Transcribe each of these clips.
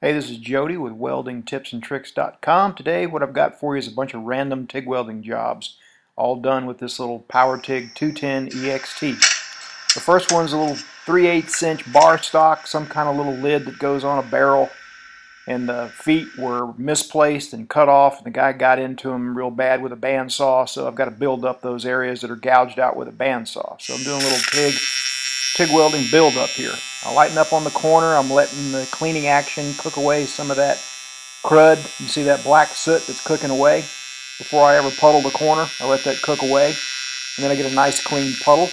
Hey, this is Jody with WeldingTipsAndTricks.com. Today what I've got for you is a bunch of random TIG welding jobs, all done with this little PowerTIG 210 EXT. The first one's a little 3/8" bar stock, some kind of little lid that goes on a barrel, and the feet were misplaced and cut off, and the guy got into them real bad with a bandsaw, so I've got to build up those areas that are gouged out with a bandsaw. So I'm doing a little TIG welding build up here. I lighten up on the corner. I'm letting the cleaning action cook away some of that crud. You see that black soot that's cooking away. Before I ever puddle the corner, I let that cook away, and then I get a nice clean puddle.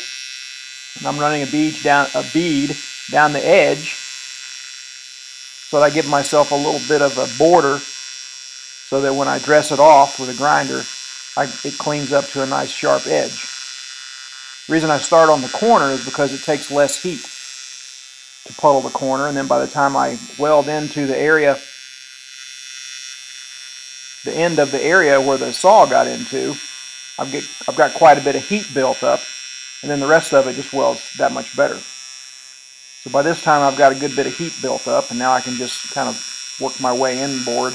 And I'm running a bead down the edge so that I give myself a little bit of a border, so that when I dress it off with a grinder, it cleans up to a nice sharp edge. The reason I start on the corner is because it takes less heat to puddle the corner, and then by the time I weld into the area, the end of the area where the saw got into, I've got quite a bit of heat built up, and then the rest of it just welds that much better. So by this time I've got a good bit of heat built up, and now I can just kind of work my way inboard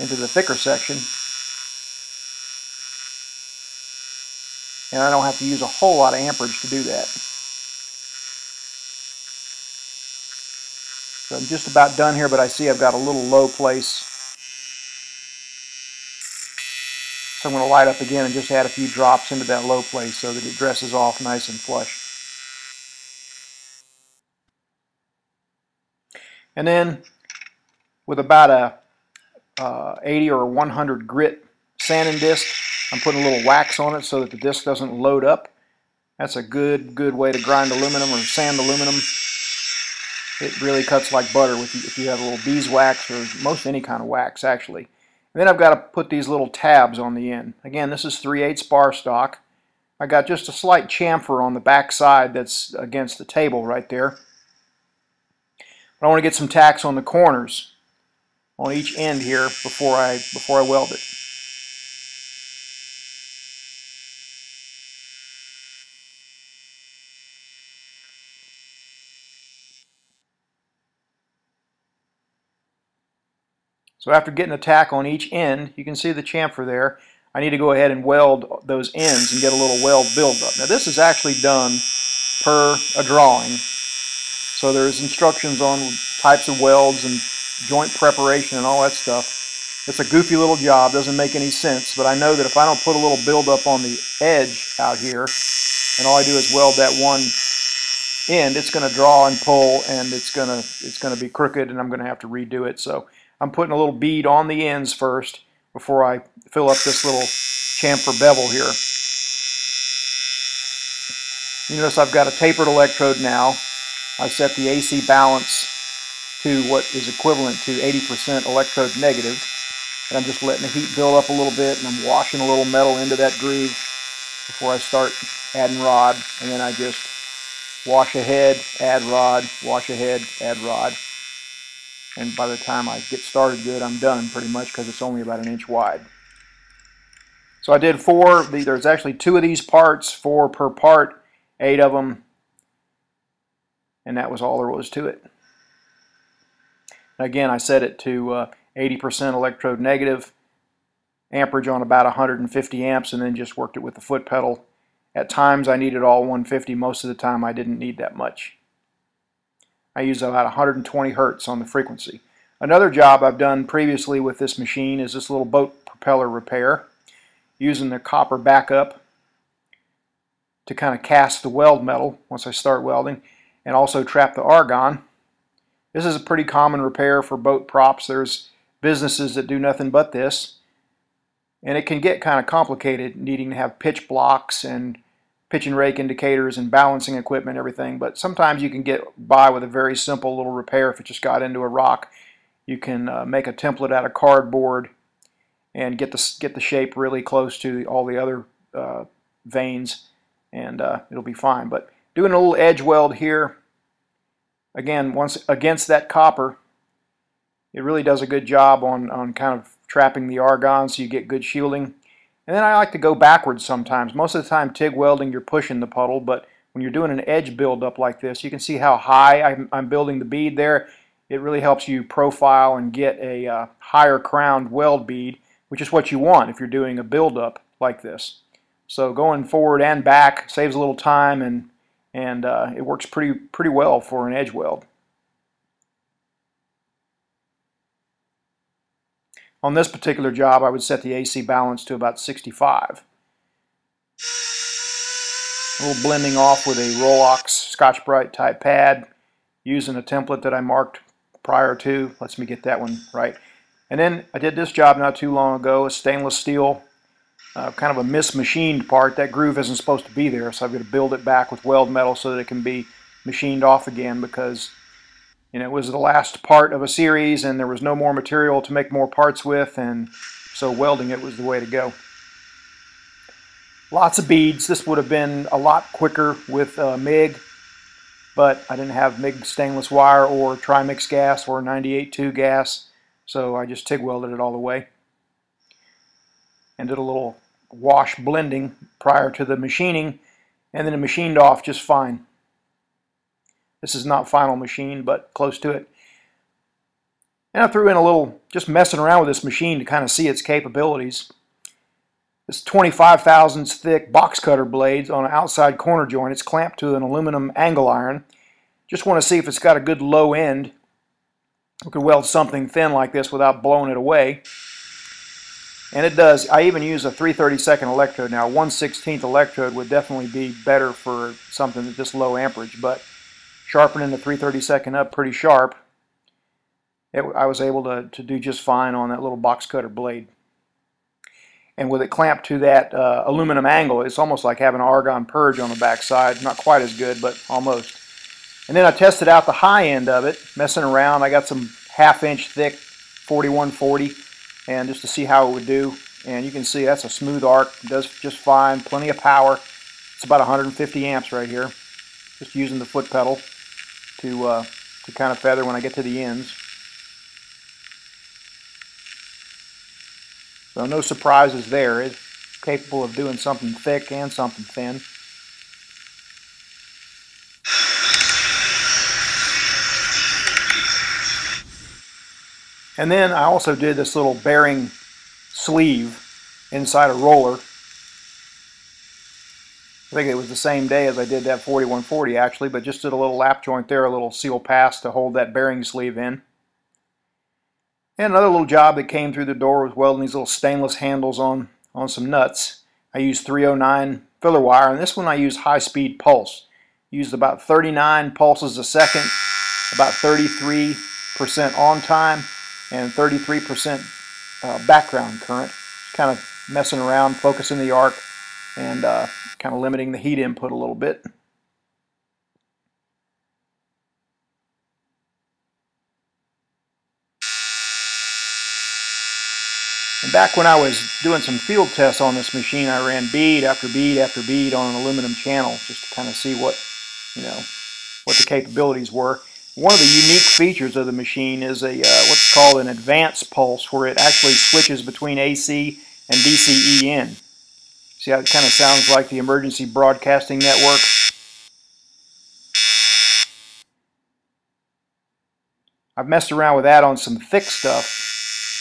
into the thicker section. And I don't have to use a whole lot of amperage to do that. So I'm just about done here, but I see I've got a little low place. So I'm going to light up again and just add a few drops into that low place so that it dresses off nice and flush. And then with about a 80 or 100 grit sanding disc, I'm putting a little wax on it so that the disc doesn't load up. That's a good way to grind aluminum or sand aluminum. It really cuts like butter if you have a little beeswax or most any kind of wax, actually. And then I've got to put these little tabs on the end. Again, this is 3/8 bar stock. I got just a slight chamfer on the back side that's against the table right there. But I want to get some tacks on the corners on each end here before I weld it. So after getting a tack on each end, you can see the chamfer there. I need to go ahead and weld those ends and get a little weld buildup. Now this is actually done per a drawing, so there's instructions on types of welds and joint preparation and all that stuff. It's a goofy little job, doesn't make any sense, but I know that if I don't put a little buildup on the edge out here, and all I do is weld that one end, it's going to draw and pull, and it's going to be crooked, and I'm going to have to redo it. So I'm putting a little bead on the ends first before I fill up this little chamfer bevel here. You notice I've got a tapered electrode now. I set the AC balance to what is equivalent to 80% electrode negative, and I'm just letting the heat build up a little bit, and I'm washing a little metal into that groove before I start adding rod, and then I just wash ahead, add rod, wash ahead, add rod. And by the time I get started good, I'm done pretty much, because it's only about an inch wide. So I did four. There's actually two of these parts, four per part, 8 of them, and that was all there was to it. And again, I set it to 80% electrode negative, amperage on about 150 amps, and then just worked it with the foot pedal. At times I needed all 150. Most of the time I didn't need that much. I use about 120 hertz on the frequency. Another job I've done previously with this machine is this little boat propeller repair, using the copper backup to kind of cast the weld metal once I start welding, and also trap the argon. This is a pretty common repair for boat props. There's businesses that do nothing but this, and it can get kind of complicated, needing to have pitch blocks and pitch and rake indicators and balancing equipment, everything. But sometimes you can get by with a very simple little repair. If it just got into a rock, you can make a template out of cardboard and get the shape really close to all the other veins, and it'll be fine. But doing a little edge weld here, again, once against that copper, it really does a good job on kind of trapping the argon, so you get good shielding. And then I like to go backwards sometimes. Most of the time TIG welding, you're pushing the puddle, but when you're doing an edge build up like this, you can see how high I'm building the bead there. It really helps you profile and get a higher crowned weld bead, which is what you want if you're doing a build-up like this. So going forward and back saves a little time, and it works pretty well for an edge weld. On this particular job, I would set the AC balance to about 65. A little blending off with a Rolox Scotch-Brite type pad, using a template that I marked prior to. Lets me get that one right. And then I did this job not too long ago, a stainless steel, kind of a mismachined part. That groove isn't supposed to be there, so I've got to build it back with weld metal so that it can be machined off again, because you know, it was the last part of a series and there was no more material to make more parts with, and so welding it was the way to go. Lots of beads. This would have been a lot quicker with MIG, but I didn't have MIG stainless wire or TriMix gas or 98.2 gas, so I just TIG welded it all the way and did a little wash blending prior to the machining, and then it machined off just fine. This is not final machine, but close to it. And I threw in a little, just messing around with this machine to kind of see its capabilities. This 25 thousandths thick box cutter blades on an outside corner joint. It's clamped to an aluminum angle iron. Just want to see if it's got a good low end. We could weld something thin like this without blowing it away. And it does. I even use a 3/32 electrode. Now, 1/16 electrode would definitely be better for something at this low amperage, but sharpening the 3/32 up pretty sharp, I was able to do just fine on that little box cutter blade. And with it clamped to that aluminum angle, it's almost like having an argon purge on the backside. Not quite as good, but almost. And then I tested out the high end of it, messing around. I got some 1/2 inch thick 4140, and just to see how it would do. And you can see that's a smooth arc. It does just fine. Plenty of power. It's about 150 amps right here. Just using the foot pedal to kind of feather when I get to the ends. So no surprises there. It's capable of doing something thick and something thin. And then I also did this little bearing sleeve inside a roller. I think it was the same day as I did that 4140 actually, but just did a little lap joint there, a little seal pass to hold that bearing sleeve in. And another little job that came through the door was welding these little stainless handles on some nuts. I used 309 filler wire, and this one I used high-speed pulse. Used about 39 pulses a second, about 33% on time, and 33% background current. Just kind of messing around, focusing the arc, and kind of limiting the heat input a little bit. And back when I was doing some field tests on this machine, I ran bead after bead after bead on an aluminum channel just to kind of see what, you know, what the capabilities were. One of the unique features of the machine is a what's called an advanced pulse, where it actually switches between AC and DCEN. See how it kind of sounds like the emergency broadcasting network? I've messed around with that on some thick stuff.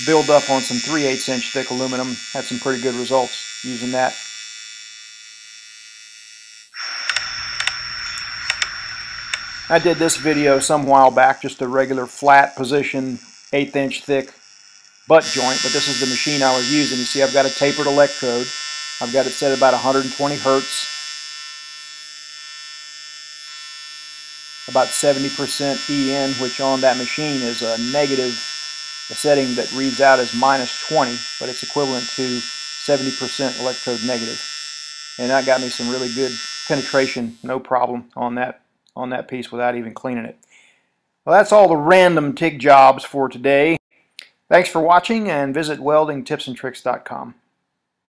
Build up on some 3/8 inch thick aluminum, had some pretty good results using that. I did this video some while back, just a regular flat position 1/8 inch thick butt joint, but this is the machine I was using. You see I've got a tapered electrode. I've got it set at about 120 hertz, about 70% EN, which on that machine is a negative. The setting that reads out as -20, but it's equivalent to 70% electrode negative. And that got me some really good penetration, no problem on that piece without even cleaning it. Well, that's all the random TIG jobs for today. Thanks for watching, and visit WeldingTipsAndTricks.com.